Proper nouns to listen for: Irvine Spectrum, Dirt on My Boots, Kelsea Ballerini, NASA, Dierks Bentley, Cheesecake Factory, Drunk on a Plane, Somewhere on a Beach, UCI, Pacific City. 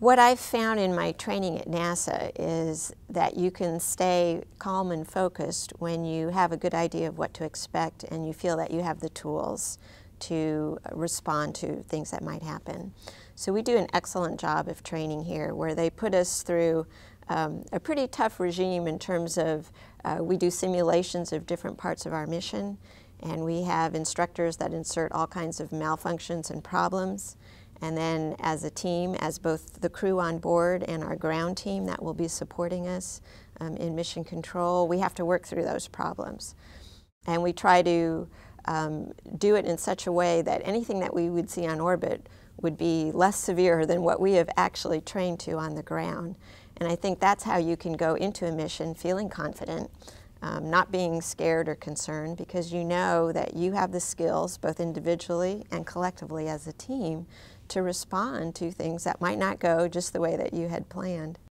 What I've found in my training at NASA is that you can stay calm and focused when you have a good idea of what to expect and you feel that you have the tools to respond to things that might happen. So we do an excellent job of training here, where they put us through a pretty tough regime in terms of we do simulations of different parts of our mission, and we have instructors that insert all kinds of malfunctions and problems. And then as a team, as both the crew on board and our ground team that will be supporting us in mission control, we have to work through those problems. And we try to do it in such a way that anything that we would see on orbit would be less severe than what we have actually trained to on the ground. And I think that's how you can go into a mission feeling confident, not being scared or concerned, because you know that you have the skills, both individually and collectively as a team, to respond to things that might not go just the way that you had planned.